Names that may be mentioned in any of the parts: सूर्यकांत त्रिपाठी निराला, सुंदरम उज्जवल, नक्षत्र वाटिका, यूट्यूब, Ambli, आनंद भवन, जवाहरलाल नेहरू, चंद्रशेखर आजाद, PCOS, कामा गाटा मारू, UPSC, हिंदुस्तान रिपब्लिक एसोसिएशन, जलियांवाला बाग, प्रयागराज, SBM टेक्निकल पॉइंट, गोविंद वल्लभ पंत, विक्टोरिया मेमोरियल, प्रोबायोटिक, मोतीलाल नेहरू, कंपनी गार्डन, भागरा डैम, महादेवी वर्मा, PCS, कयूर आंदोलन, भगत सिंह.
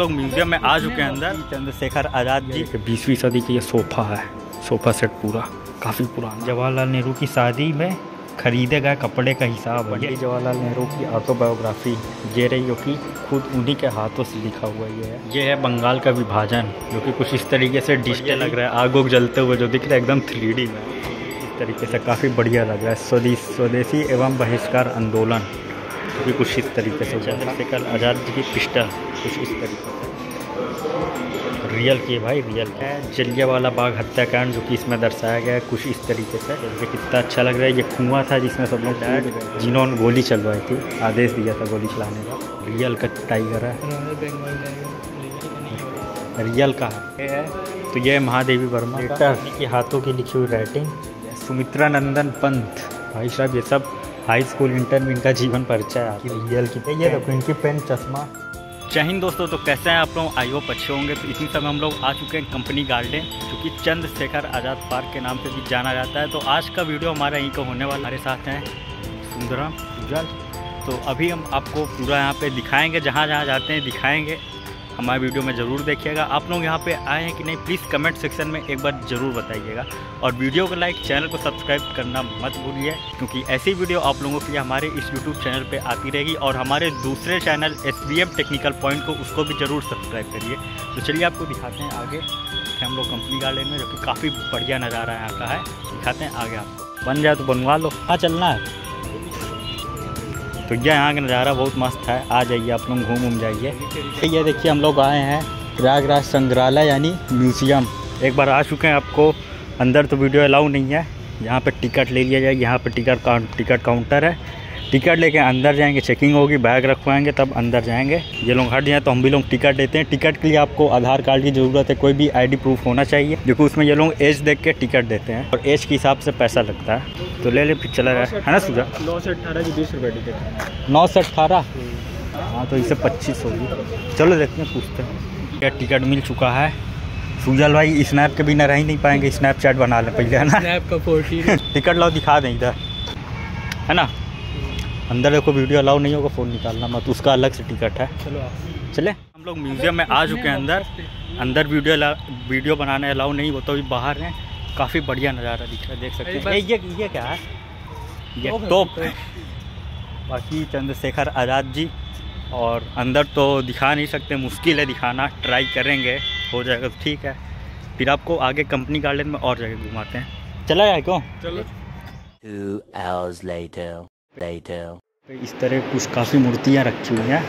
लोग म्यूजियम में आ चुके हैं। अंदर चंद्रशेखर आजाद जी के 20वीं सदी की ये सोफा है, सोफा सेट पूरा काफ़ी पुराना। जवाहरलाल नेहरू की शादी में खरीदे गए कपड़े का हिसाब है। ये जवाहरलाल नेहरू की ऑटोबायोग्राफी ये रही, जो कि खुद उन्हीं के हाथों से लिखा हुआ है। ये है बंगाल का विभाजन, जो कि कुछ इस तरीके से डिजिटल लग रहा है। आग उग जलते हुए जो दिख रहा है एकदम 3D में, इस तरीके से काफ़ी बढ़िया लग रहा है। स्वदेशी एवं बहिष्कार आंदोलन भी कुछ इस तरीके से। चंद्रशेखर आज़ाद जी की पिस्टल कुछ इस तरीके से रियल की भाई, रियल है। जलियांवाला बाग हत्याकांड जो कि इसमें दर्शाया गया है कुछ इस तरीके से। ये कितना अच्छा लग रहा है। ये कुआं था जिसमें सब लोग डायर जिन्होंने गोली चलवाई थी, आदेश दिया था गोली चलाने का। रियल का टाइगर है, रियल का है। तो यह महादेवी वर्मा के हाथों की लिखी हुई राइटिंग। सुमित्रा नंदन पंत भाई साहब, ये सब हाई स्कूल इंटर में इनका जीवन परिचय है। रियल की पे ये देखो इनकी पेन चश्मा। जय हिंद दोस्तों, तो कैसे हैं आप लोग? आई होप अच्छे होंगे। तो इसी समय हम लोग आ चुके हैं कंपनी गार्डन, जो कि चंद्रशेखर आज़ाद पार्क के नाम से भी जाना जाता है। तो आज का वीडियो हमारा यहीं का होने वाला। हमारे साथ हैं सुंदरम उज्जवल। तो अभी हम आपको पूरा यहाँ पर दिखाएँगे, जहाँ जहाँ जाते हैं दिखाएँगे। हमारे वीडियो में ज़रूर देखिएगा। आप लोग यहाँ पे आए हैं कि नहीं, प्लीज़ कमेंट सेक्शन में एक बार ज़रूर बताइएगा। और वीडियो को लाइक, चैनल को सब्सक्राइब करना मत भूलिए, क्योंकि ऐसी वीडियो आप लोगों के लिए हमारे इस यूट्यूब चैनल पे आती रहेगी। और हमारे दूसरे चैनल SBM टेक्निकल पॉइंट को, उसको भी ज़रूर सब्सक्राइब करिए। तो चलिए आपको दिखाते हैं आगे। हम लोग कंपनी गार्डन में, जो कि काफ़ी बढ़िया नज़ारा यहाँ का है, दिखाते हैं आगे। आपको बन जाए तो बनवा लो, हाँ चलना है। तो यह यहाँ का नज़ारा बहुत मस्त है, आ जाइए आप लोग, घूम जाइए। ये देखिए हम लोग आए हैं प्रयागराज संग्रहालय यानी म्यूज़ियम। एक बार आ चुके हैं, आपको अंदर तो वीडियो अलाउ नहीं है। यहाँ पे टिकट ले लिया जाए, यहाँ पे टिकट काउंटर है। टिकट लेके अंदर जाएंगे, चेकिंग होगी, बैग रखवाएंगे, तब अंदर जाएंगे। ये लोग हट जाएँ तो हम भी लोग टिकट देते हैं। टिकट के लिए आपको आधार कार्ड की ज़रूरत है, कोई भी ID प्रूफ होना चाहिए, क्योंकि उसमें ये लोग एज देख के टिकट देते हैं और एज के हिसाब से पैसा लगता है। तो ले ले फिर चला जाए, है ना सुधा? 9 से 18 की 20 रुपये टिकट, 9 से 18, हाँ तो इसे 25 होगी। चलो देखते हैं, पूछते हैं। क्या टिकट मिल चुका है सुजल भाई? स्नैप के बिना रह ही नहीं पाएंगे, स्नैपचैट बना लें पहले, है ना? टिकट लाओ, दिखा दें इधर, है ना? अंदर देखो, वीडियो अलाउ नहीं होगा, फ़ोन निकालना मत, उसका अलग से टिकट है। चलो चले, हम लोग म्यूज़ियम में आ चुके हैं। अंदर वीडियो बनाने अलाउ नहीं होता, अभी बाहर हैं। काफ़ी बढ़िया नज़ारा दिख रहा है, देख सकते हैं। ये क्या है? ये टॉप है। बाकी चंद्रशेखर आज़ाद जी, और अंदर तो दिखा नहीं सकते, मुश्किल है दिखाना, ट्राई करेंगे, हो जाएगा तो ठीक है। फिर आपको आगे कंपनी गार्डन में और जगह घुमाते हैं। चला जाए क्यों? चलो। तो इस तरह कुछ काफ़ी मूर्तियाँ रखी हुई हैं,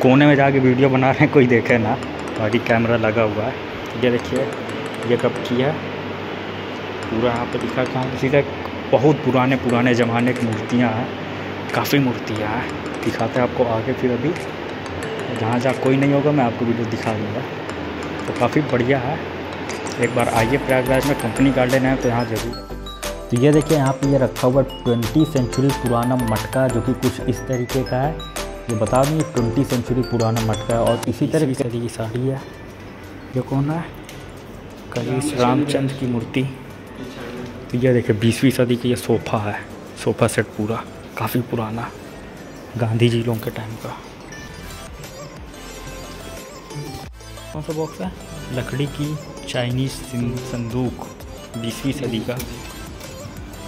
कोने में जाके वीडियो बना रहे हैं, कोई देखे ना, और ये कैमरा लगा हुआ है। ये देखिए, ये कब की है पूरा यहाँ पे दिखा। कहाँ किसी का बहुत पुराने ज़माने की मूर्तियाँ हैं, काफ़ी मूर्तियाँ हैं। दिखाते हैं आपको आगे। फिर अभी जहाँ जहाँ कोई नहीं होगा, मैं आपको वीडियो दिखा दूँगा। तो काफ़ी बढ़िया है, एक बार आइए प्रयागराज में। कंपनी गार्डन है तो यहाँ ज़रूर। तो ये देखिए, यहाँ पे ये रखा हुआ 20 सेंचुरी पुराना मटका, जो कि कुछ इस तरीके का है। ये बता दें, 20 सेंचुरी पुराना मटका है। और इसी तरह की साड़ी है। ये कौन है? कलेश रामचंद्र की मूर्ति। तो ये देखिए 20वीं सदी का ये सोफ़ा है, सोफ़ा सेट पूरा काफ़ी पुराना, गांधी जी लोगों के टाइम का। कौन सा बॉक्स है? लकड़ी की चाइनीज संदूक, 20वीं सदी का।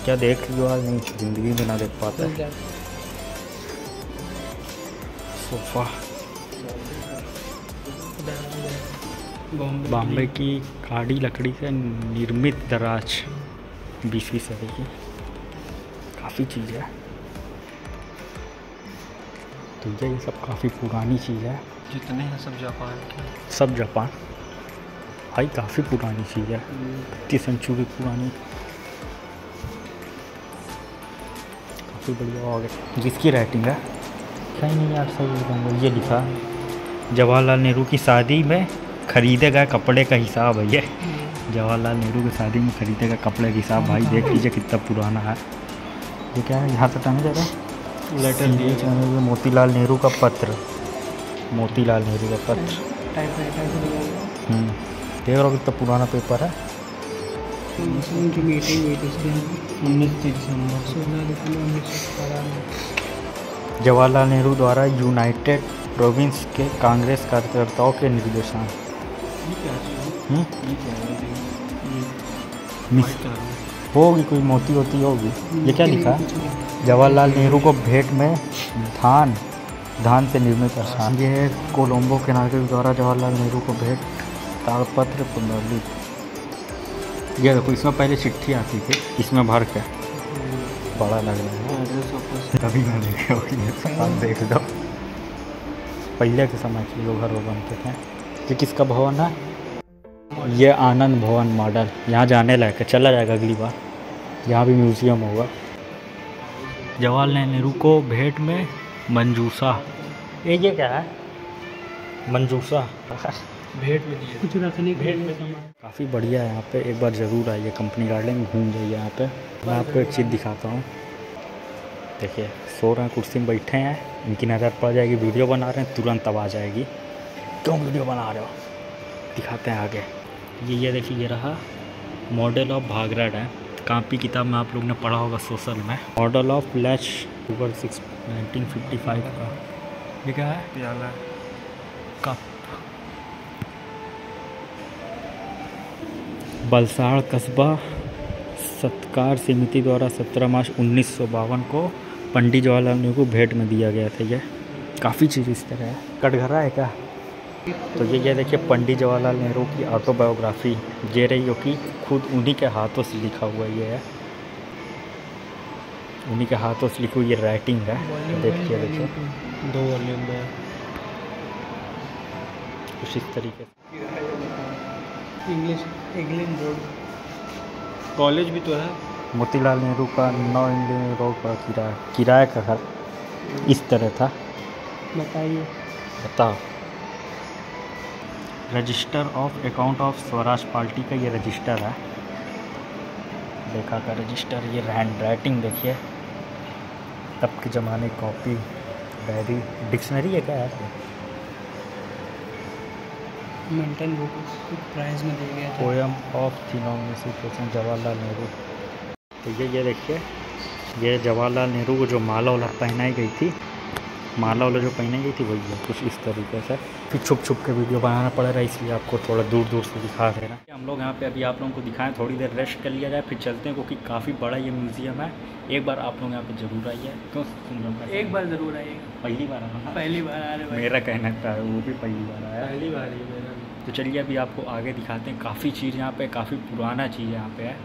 क्या देख लो आज, नहीं ज़िंदगी में ना देख पाता है। सोफा बॉम्बे की काड़ी लकड़ी से निर्मित दराज, 20वीं सदी की, काफ़ी चीज़ है। तो ये सब काफ़ी पुरानी चीज़ है, जितने हैं सब जापान के, सब जापान भाई। काफ़ी पुरानी चीज़ है, 20 सेंचुरी पुरानी, बढ़िया। और जिसकी राइटिंग है कहीं नहीं यार, सही ये लिखा, जवाहरलाल नेहरू की शादी में खरीदे गए कपड़े का हिसाब है। ये जवाहरलाल नेहरू की शादी में खरीदे गए कपड़े का हिसाब, भाई देख लीजिए कितना पुराना है। ये क्या है? यहाँ से टाइम जाता है, लेटर दिए। मोतीलाल नेहरू का पत्र, मोतीलाल नेहरू का पत्र, देख रहा हूँ कितना पुराना पेपर है। 19 दिसंबर। जवाहरलाल नेहरू द्वारा यूनाइटेड प्रोविंस के कांग्रेस कार्यकर्ताओं के निर्देशन। होगी कोई मोती होती होगी। ये क्या लिखा? जवाहरलाल नेहरू को भेंट में धान से निर्मित स्थान। ये कोलंबो के नागरिक द्वारा जवाहरलाल नेहरू को भेंट ताड़पत्र पुनर्लिखित। ये देखो, इसमें पहले चिट्ठी आती थी, इसमें भर के बड़ा लग रहा है, कभी ना देखे हो, देख लो। पहले के समय के लोग घर बनते थे। ये किसका भवन है? ये आनंद भवन मॉडल। यहाँ जाने लायक है, चला जाएगा अगली बार। यहाँ भी म्यूजियम होगा। जवाहरलाल नेहरू को भेंट में मंजूसा। ये क्या है? मंजूसा भेंट में दिए कुछ रखने, भेंट में सामान। काफ़ी बढ़िया है। यहाँ पे एक बार ज़रूर आइए, कंपनी गार्डन घूम जाइए। यहाँ पे मैं आपको एक चीज़ दिखाता हूँ। देखिए, सो रहे हैं, कुर्सी में बैठे हैं, इनकी नज़र पड़ जाएगी, वीडियो बना रहे हैं, तुरंत तब आ जाएगी। क्यों वीडियो बना रहे हो? दिखाते हैं आगे। ये देखिए, ये रहा model of भागरा डैम। Copy किताब में आप लोग ने पढ़ा होगा सोशल में। मॉडल ऑफ लैच ऊपर 1955 का। ये क्या है? प्याला कप। बलसाड़ कस्बा सत्कार समिति द्वारा 17 मार्च 1952 को पंडित जवाहरलाल नेहरू को भेंट में दिया गया था। ये काफ़ी चीज़ इस तरह है। कटघरा है क्या? तो ये देखिए, पंडित जवाहरलाल नेहरू की ऑटोबायोग्राफी ये रही, जो कि खुद उन्हीं के हाथों से लिखा हुआ ये है। उन्हीं के हाथों से लिखी हुई ये राइटिंग है। देखिए देखिए, 2 वॉल्यूम में कुछ इस तरीके से। इंग्लिश इंग्लैंड रोड कॉलेज भी तो है। मोतीलाल नेहरू का 9 इंग्लैंड रोड का किराए का घर इस तरह था। बताइए, बताओ। Register of account of Swaraj party का ये रजिस्टर है। देखा का रजिस्टर, ये हैंड राइटिंग देखिए, तब के ज़माने कॉपी, डायरी, डिक्शनरी है क्या यार? मेंटेन बुक प्राइज में दिया गया। पोएम ऑफ थिनोमिसिफेशन जवाहरलाल नेहरू। तो ये देखिए, ये जवाहरलाल नेहरू को जो माला वाला पहनाई गई थी, माला वाला जो पहने गई थी वही है, कुछ इस तरीके से। फिर छुप के वीडियो बनाना पड़ रहा है, इसलिए आपको थोड़ा दूर से दिखा दे रहा है। हम लोग यहाँ पे अभी आप लोगों को दिखाएं, थोड़ी देर रेस्ट कर लिया जाए, फिर चलते हैं, क्योंकि काफ़ी बड़ा ये म्यूजियम है। एक बार आप लोग यहाँ पे जरूर आइए। क्यों सुन रहा हूँ? एक बार ज़रूर आइए। पहली बार आ रहा है मेरा कहना था, वो भी पहली बार आया, पहली बार ही मेरा। तो चलिए अभी आपको आगे दिखाते हैं। काफ़ी चीज़ यहाँ पर, काफ़ी पुराना चीज़ यहाँ पर है।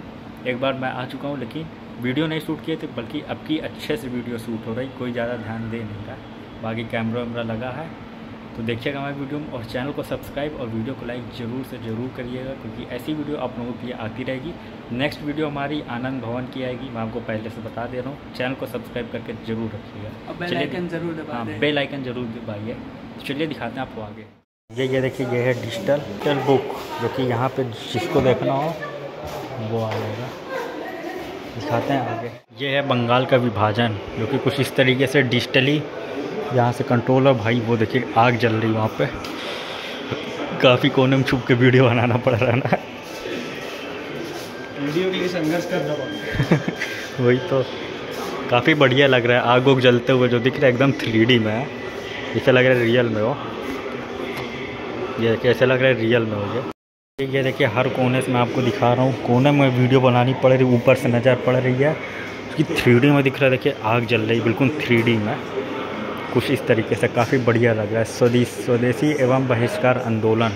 एक बार मैं आ चुका हूँ, लेकिन वीडियो नहीं शूट किए थे, बल्कि अब की अच्छे से वीडियो शूट हो रही, कोई ज़्यादा ध्यान दे नहीं रहा। बाकी कैमरा लगा है, तो देखिएगा हमारे वीडियो में। और चैनल को सब्सक्राइब और वीडियो को लाइक ज़रूर करिएगा, क्योंकि ऐसी वीडियो आप लोगों के लिए आती रहेगी। नेक्स्ट वीडियो हमारी आनंद भवन की आएगी, मैं आपको पहले से बता दे रहा हूँ। चैनल को सब्सक्राइब करके ज़रूर रखिएगा, बेल आइकन ज़रूर दबाइए। तो चलिए दिखाते हैं आपको आगे। ये देखिए, ये है डिजिटल बुक, जो कि यहाँ पर जिसको देखना हो वो आएगा। दिखाते हैं आगे। ये है बंगाल का विभाजन, जो कि कुछ इस तरीके से डिजिटली यहाँ से कंट्रोल है भाई। वो देखिए, आग जल रही वहाँ पे। काफ़ी कोने में छुप के वीडियो बनाना पड़ रहा है ना, वीडियो के लिए संघर्ष करना पड़ा। वही तो, काफ़ी बढ़िया लग रहा है। आग वोग जलते हुए जो दिख रहा है, एकदम 3D में है। ऐसा लग रहा है रियल में हो। ये कैसे लग रहा है रियल में हो गया। ये देखिए, हर कोने से मैं आपको दिखा रहा हूँ, कोने में वीडियो बनानी पड़ रही, ऊपर से नज़र पड़ रही है, कि 3D में दिख रहा है। देखिए, आग जल रही, बिल्कुल 3D में, कुछ इस तरीके से। काफ़ी बढ़िया लग रहा है। स्वदेशी एवं बहिष्कार आंदोलन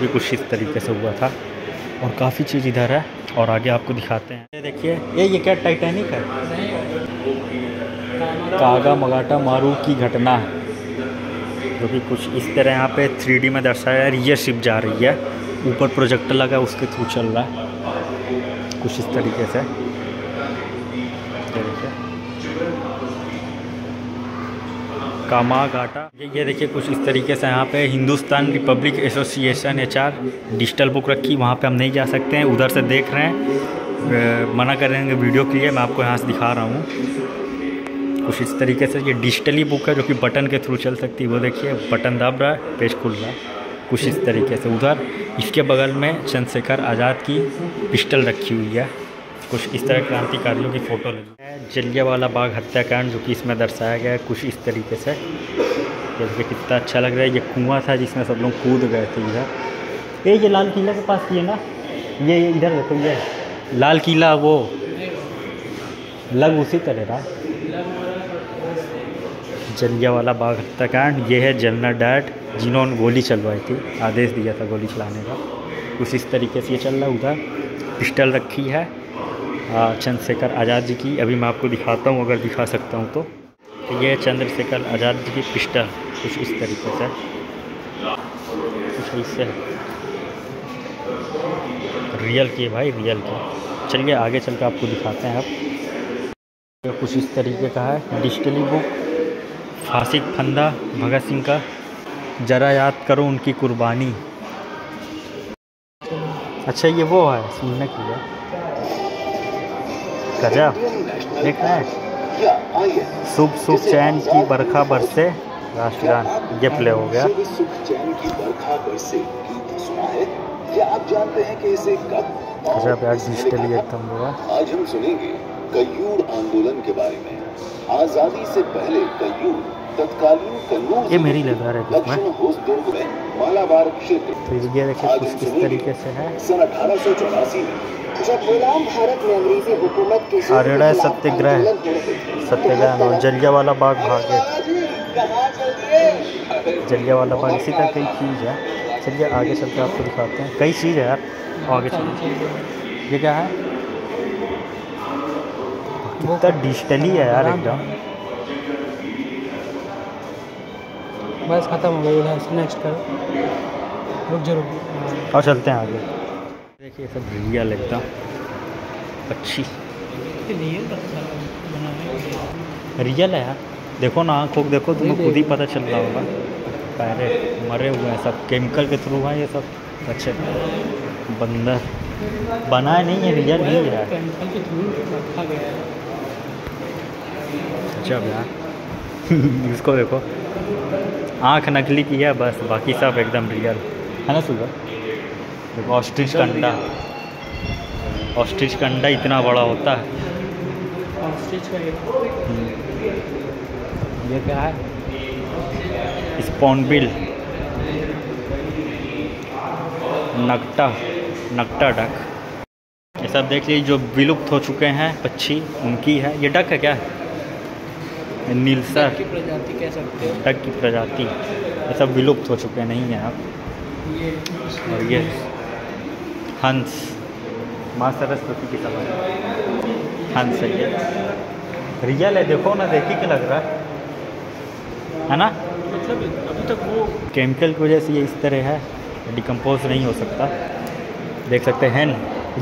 भी कुछ इस तरीके से हुआ था। और काफ़ी चीज़ इधर है, और आगे आपको दिखाते हैं। ये देखिए, ये क्या टाइटैनिक है? कामा गाटा मारू की घटना, जो कि कुछ इस तरह यहाँ पे 3D में दर्शाया है। ये शिप जा रही है, ऊपर प्रोजेक्टर लगा, उसके थ्रू चल रहा है, कुछ इस तरीके से। कामा गाटा, ये देखिए, कुछ इस तरीके से। यहाँ पे हिंदुस्तान रिपब्लिक एसोसिएशन HR digital book रखी, वहाँ पे हम नहीं जा सकते हैं, उधर से देख रहे हैं, मना कर रहे हैं वीडियो के लिए। मैं आपको यहाँ से दिखा रहा हूँ, कुछ इस तरीके से। ये डिजिटली बुक है, जो कि बटन के थ्रू चल सकती है। वो देखिए, बटन दब रहा है, पेज खुल रहा है, कुछ इस तरीके से। उधर इसके बगल में चंद्रशेखर आज़ाद की पिस्टल रखी हुई है, कुछ इस तरह क्रांतिकारियों की फ़ोटो लगी है। जलियांवाला बाग हत्याकांड, जो कि इसमें दर्शाया गया है, कुछ इस तरीके से। देखिए कितना अच्छा लग रहा है। ये कुआं था जिसमें सब लोग कूद गए थे इधर। ये लाल किला के पास ये ना, ये इधर देखो, ये लाल किला वो लग उसी तरह रहा। जलियांवाला बाग हत्याकांड, ये है जनरल डायर जिन्होंने गोली चलवाई थी, आदेश दिया था गोली चलाने का, कुछ इस तरीके से ये चल रहा। उधर पिस्टल रखी है चंद्रशेखर आज़ाद जी की, अभी मैं आपको दिखाता हूँ अगर दिखा सकता हूँ तो। ये चंद्रशेखर आज़ाद जी की पिस्टल कुछ इस तरीके से, कुछ इससे रियल के भाई, रियल के। चलिए आगे चल के आपको दिखाते हैं। आप कुछ इस तरीके का है डिस्टली बुक, फांसी फंदा भगत सिंह का, जरा याद करो उनकी कुर्बानी। अच्छा ये वो है सुनने के लिए गजब देख रहे हैं। सुख सुख चैन की बरखा बरसे राष्ट्रगान, ये प्ले हो गया। गजब यार डिजिटली एकदम हुआ। आज हम सुनेंगे कयूर आंदोलन के बारे में। आजादी से पहले कयूर तत्कालीन कन्नूर, ये मेरी लगा रहा है मालाबार क्षेत्र, ये देखिए कुछ इस तरीके से है। सन 1884 में जब गुलाम भारत में अंग्रेजी हुकूमत के खिलाफ सत्याग्रह, जलियांवाला बाग भागे, जलियांवाला बाग इसी तरह कई चीज़ है। चलिए आगे चल के आपको दिखाते हैं, कई चीज़ है यार आगे चलिए। ये क्या है, कितना डिजिटली है यार एकदम। बस खत्म हो गई, नेक्स्ट करो, रुक जरूर और चलते हैं आगे। देखिए सब रियल लगता अच्छी, रियल है यार। देखो ना आँख देखो, तुम्हें खुद ही पता चल रहा होगा, पैरे मरे हुए हैं सब, केमिकल के थ्रू है ये सब। अच्छे बंदर बनाए नहीं है, रियल नहीं है यार। जब यार इसको देखो, आँख नकली की है बस, बाकी सब एकदम रियल है ना। सुबह देखो ऑस्ट्रिच कंडा, ऑस्ट्रिच कंडा इतना बड़ा होता है। ये क्या है, स्पॉनबिल, नकटा, नकटा डक, ये सब देख लीजिए। जो विलुप्त हो चुके हैं पक्षी उनकी है। ये डक है क्या, नीलसर की प्रजाति कह सकते हैं, डक की प्रजाति। ये सब विलुप्त हो चुके नहीं हैं आप। और ये हंस, माँ सरस्वती की सवाल हंस है, ये रियल है। देखो ना, देखिए क्या लग रहा है ना। मतलब अभी तक वो केमिकल की वजह से ये इस तरह है, डिकम्पोज नहीं हो सकता। देख सकते हैं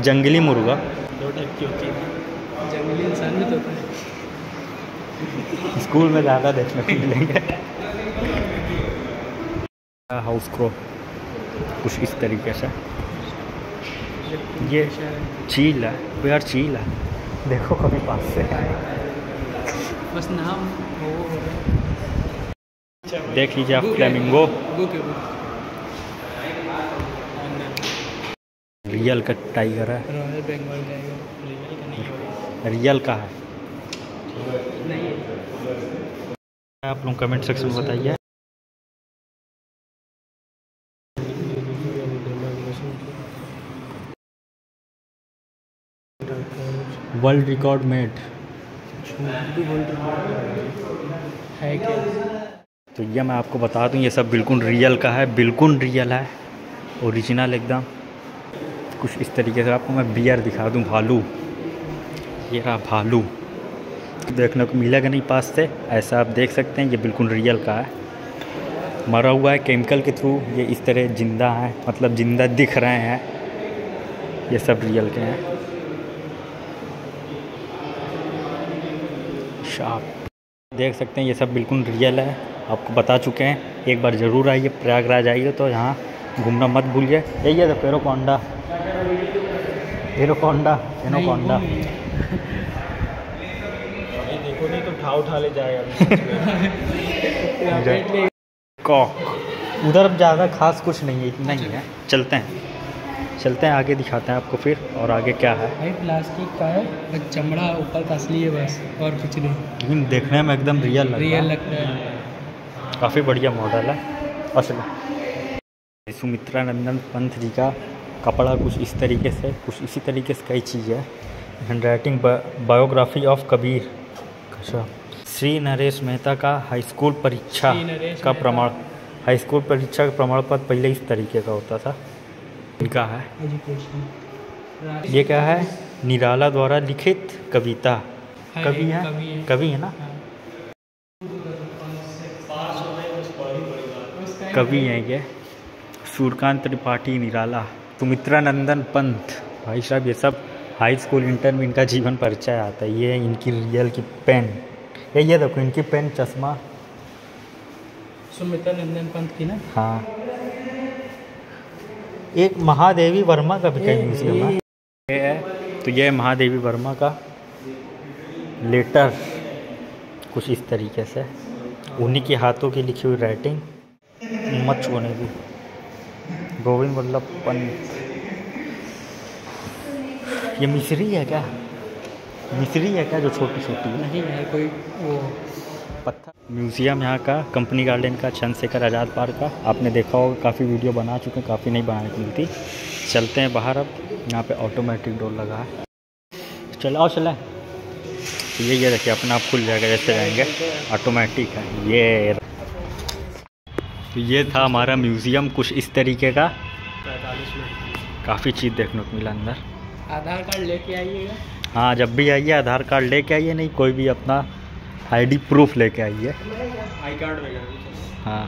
जंगली मुर्गा, दो टाइप की होती है, जंगली इंसान भी तो होता है। स्कूल में ज़्यादा देखने को मिलेंगे। हाउस क्रो कुछ इस तरीके से, ये चील है वो यार, चील है देखो कभी पास से, बस नाम हो। देख लीजिए आप फ्लेमिंगो, रियल का टाइगर है, रियल का है। आप लोग कमेंट सेक्शन में बताइए। वर्ल्ड रिकॉर्ड मेट है क्या, तो यह मैं आपको बता दूं ये सब बिल्कुल रियल का है, बिल्कुल रियल है, ओरिजिनल एकदम। कुछ इस तरीके से आपको मैं बियर दिखा दूं, भालू, ये रहा भालू, देखने को मिलेगा नहीं पास से, ऐसा आप देख सकते हैं। ये बिल्कुल रियल का है, मरा हुआ है केमिकल के थ्रू, ये इस तरह जिंदा है, मतलब जिंदा दिख रहे हैं। ये सब रियल के हैं। आप देख सकते हैं ये सब बिल्कुल रियल है, आपको बता चुके हैं। एक बार ज़रूर आइए, प्रयागराज आइए तो यहाँ घूमना मत भूलिए। यही है फेरोकोंडा, एरोकोंडा, एनोकोंडा, देखो नहीं तो उठा उठा ले जाएगा। कॉक, उधर ज़्यादा खास कुछ नहीं है, इतना ही है। चलते हैं, चलते हैं आगे, दिखाते हैं आपको फिर और आगे क्या है। भाई प्लास्टिक का है बस, चमड़ा ऊपर का असली है बस, और कुछ नहीं, लेकिन देखने में एकदम रियल लग रहा है। काफ़ी बढ़िया मॉडल है असल। सुमित्रा नंदन पंत जी का कपड़ा कुछ इस तरीके से, कुछ इसी तरीके से कई चीज़ है। Handwriting biography of Kabir. अच्छा, श्री नरेश मेहता का हाई स्कूल परीक्षा का प्रमाण, हाई स्कूल परीक्षा का प्रमाण पत्र पहले इस तरीके का होता था। इनका है ये क्या है, निराला द्वारा लिखित कविता। कवि है, कवि है ना, कवि हैं ये सूर्यकांत त्रिपाठी निराला, सुमित्रा नंदन पंत। भाई साहब ये सब हाई स्कूल इंटर में इनका जीवन परिचय आता है। ये इनकी रियल की पेन, ये देखो इनकी पेन, चश्मा सुमित्रा नंदन पंत की ना। हाँ, एक महादेवी वर्मा का भी कहीं म्यूजियम है। ये है तो ये महादेवी वर्मा का लेटर, कुछ इस तरीके से उन्हीं के हाथों की लिखी हुई राइटिंग। मत छूने की, गोविंद वल्लभ पंत। ये मिस्री है क्या, मिस्री है क्या जो छोटी छोटी है? नहीं है, कोई वो पत्थर। म्यूज़ियम यहाँ का, कंपनी गार्डन का, चंद्रशेखर आज़ाद पार्क का आपने देखा होगा, काफ़ी वीडियो बना चुके हैं, काफ़ी नहीं बनाने की मिलती। चलते हैं बाहर। अब यहाँ पे ऑटोमेटिक डोर लगा है, चलो आओ चला। ये देखिए अपना आप खुल जाएगा, जैसे रहेंगे ऑटोमेटिक है ये। तो ये था हमारा म्यूज़ियम, कुछ इस तरीके का। काफ़ी चीज़ देखने को मिला अंदर। आधार कार्ड लेके आइएगा। हाँ, जब भी आइए आधार कार्ड लेके आइए, नहीं कोई भी अपना आईडी प्रूफ लेके आइए, आई कार्ड वगैरह। हाँ,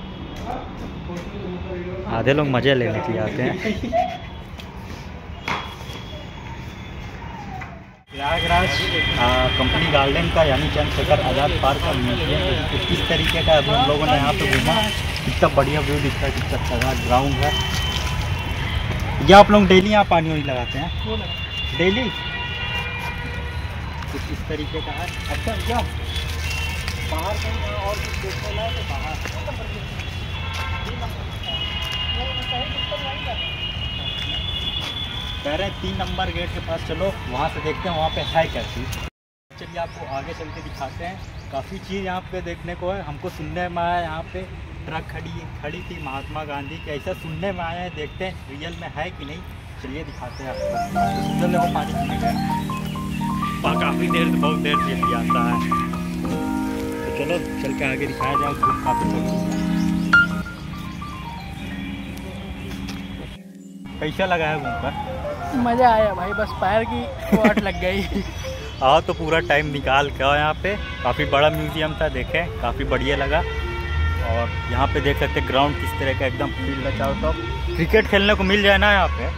आधे लोग मज़े लेने के लिए आते हैं। प्रयागराज कंपनी गार्डन का यानी चंद्रशेखर आज़ाद पार्क का म्यूजियम किस तरीके का अभी हम लोगों ने यहाँ पे घूमा। कितना बढ़िया व्यू दिखता है, कितना अच्छा ग्राउंड है। या आप लोग डेली यहाँ पानी वानी लगाते हैं? डेली कुछ इस तरीके का है। अच्छा, क्या बाहर कहीं और कुछ देखने लायक है बाहर? कह रहे हैं 3 नंबर गेट के पास चलो, वहाँ से देखते हैं वहाँ पे है क्या चीज़। चलिए आपको आगे चल के दिखाते हैं। काफ़ी चीज़ यहाँ पे देखने को है। हमको सुनने में आया यहाँ पे ट्रक खड़ी थी महात्मा गांधी की, ऐसा सुनने में आया है। देखते हैं रियल में है कि नहीं, चलिए दिखाते हैं आपको। चलो पानी पीने गए, काफ़ी देर बहुत देर से भी आता है। चलो चल के आगे दिखाया जाए। कैसा लगा है घूमकर? मज़ा आया भाई, बस पैर की चोट लग गई। आओ तो पूरा टाइम निकाल के आओ यहाँ पे। काफ़ी बड़ा म्यूज़ियम था, देखे काफ़ी बढ़िया लगा। और यहाँ पे देख सकते ग्राउंड किस तरह का एकदम फील्ड है चारों तरफ। क्रिकेट खेलने को मिल जाए ना यहाँ पे,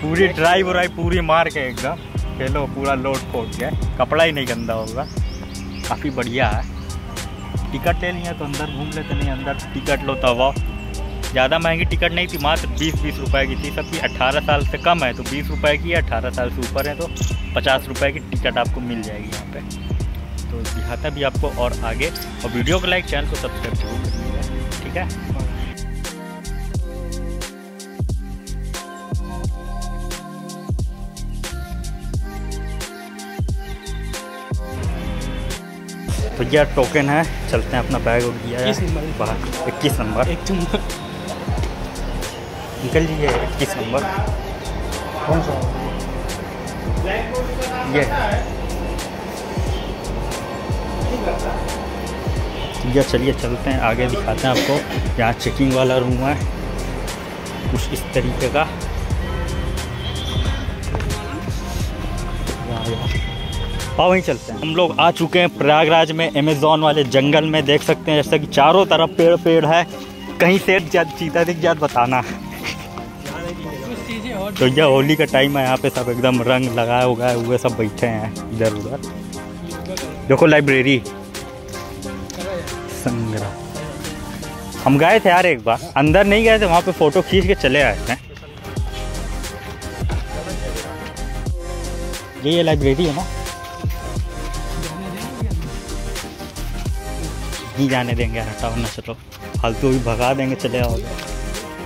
पूरी ड्राइव व्राइव पूरी मार के एकदम खेलो, पूरा लोट खोट के, कपड़ा ही नहीं गंदा होगा। काफ़ी बढ़िया है। टिकट ले ली है तो अंदर घूम लेते, नहीं अंदर टिकट लो तब। ज़्यादा महंगी टिकट नहीं थी, मात्र 20 रुपये की थी। सबकी 18 साल से कम है तो 20 रुपये की, 18 साल से ऊपर है तो 50 रुपये की टिकट आपको मिल जाएगी यहाँ पे। तो दिखाता भी आपको और आगे। और वीडियो को लाइक, चैनल को सब्सक्राइब जरूर करिएगा, ठीक है। तो यह टोकन है, चलते हैं। अपना बैग उठ गया है बाहर। 21 नंबर निकल लीजिए। 21 नंबर कौन सा ये? यह चलिए चलते हैं आगे, दिखाते हैं आपको। यहाँ चेकिंग वाला रूम है, कुछ इस तरीके का। और वहीं चलते हैं। हम लोग आ चुके हैं प्रयागराज में, अमेज़न वाले जंगल में। देख सकते हैं जैसा कि चारों तरफ पेड़ पेड़ है, कहीं से चीता दिख जाए बताना। तो यह होली का टाइम है, यहाँ पे सब एकदम रंग लगाए उगाए हुए सब बैठे हैं इधर उधर। देखो लाइब्रेरी संग्रह, हम गए थे यार एक बार, अंदर नहीं गए थे, वहाँ पे फोटो खींच के चले आए थे। ये लाइब्रेरी है ना, नहीं जाने देंगे, हटाओ ना, चलो फालतू भी भगा देंगे, चले आओ।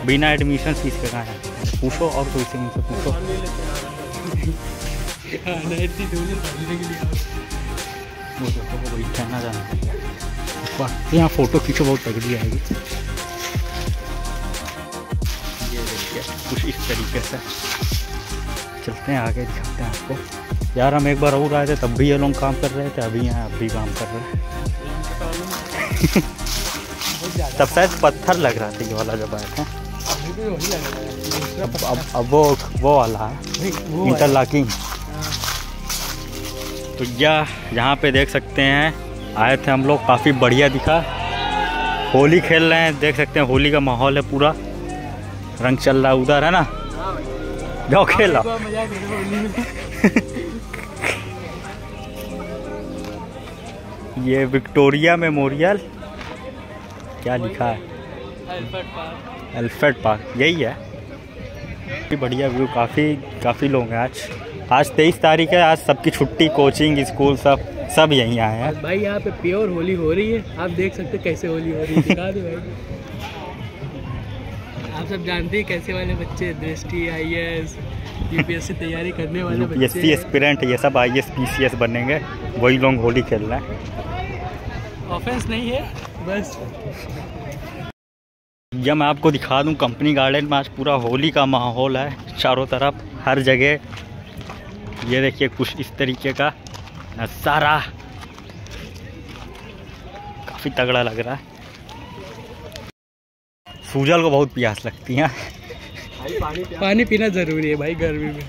बिना एडमिशन फीस के कहाँ है, पूछो और कोई से मुझसे पूछो। वो देखो बैठा ना जाना। वाह, यहाँ फोटो खींचो बहुत तगड़ी आएगी। ये देखिए कुछ इस तरीके से। चलते हैं आगे, दिखाते हैं आपको। यार हम एक बार और आए थे तब भी ये लोग काम कर रहे थे, अभी यहाँ आप भी काम कर रहे हैं। तब शायद पत्थर लग रहा था ये वाला जब आया था। अब वो वाला है इंटरलॉकिंग। तो यह यहाँ पे देख सकते हैं, आए थे हम लोग, काफ़ी बढ़िया दिखा। होली खेल रहे हैं, देख सकते हैं होली का माहौल है, पूरा रंग चल रहा है उधर, है ना। जाओ खेला। ये विक्टोरिया मेमोरियल, क्या लिखा है, एल्फ्रेड पार्क, यही है। काफ़ी बढ़िया व्यू, काफ़ी लोग हैं आज। 23 तारीख है, आज सबकी छुट्टी, कोचिंग, स्कूल सब यहीं आए हैं भाई। यहाँ पे प्योर होली हो रही है, आप देख सकते कैसे होली हो रही है। दिखा दो भाई, आप सब जानते हैं कैसे वाले बच्चे, दृष्टि, IAS, UPSC तैयारी करने वाले बच्चे, UPSC एस्पिरेंट, ये सब IAS PCS बनेंगे, वही लोग होली खेल रहे हैं। ऑफेंस नहीं है बस। यह मैं आपको दिखा दूँ, कंपनी गार्डन में आज पूरा होली का माहौल है, चारों तरफ हर जगह। ये देखिए कुछ इस तरीके का नज़ारा, काफ़ी तगड़ा लग रहा है। सूजल को बहुत प्यास लगती है, पानी पीना ज़रूरी है भाई गर्मी में।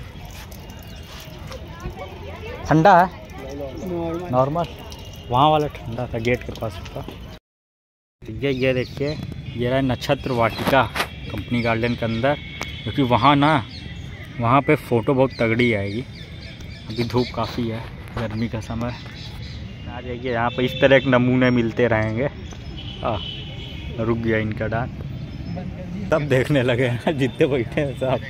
ठंडा है नॉर्मल, वहाँ वाला ठंडा था गेट के पास का। ये देखिए, ये रहा नक्षत्र वाटिका कंपनी गार्डन के अंदर, क्योंकि वहाँ पे फ़ोटो बहुत तगड़ी आएगी। अभी धूप काफ़ी है, गर्मी का समय आ जाएगी। यहाँ पर इस तरह के नमूने मिलते रहेंगे। रुक गया इनका डांस, सब देखने लगे हैं जितने बैठे हैं साहब।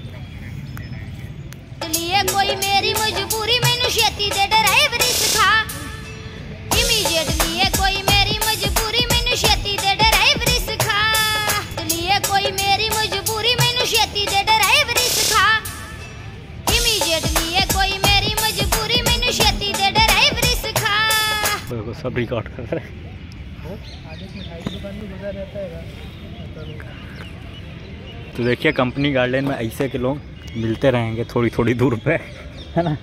कोई मेरी मजबूरी मैंने शेती दे ड्राइवरी सिखा, इमीडिएटली कोई मेरी मजबूरी मैंने शेती दे ड्राइवरी सिखा, लिए कोई मेरी मजबूरी मैंने शेती दे ड्राइवरी सिखा, इमीडिएटली कोई देखो सब रिकॉर्ड कर रहे हैं। तो देखिए कंपनी गार्डन में ऐसे के लोग मिलते रहेंगे थोड़ी थोड़ी दूर पे, है ना।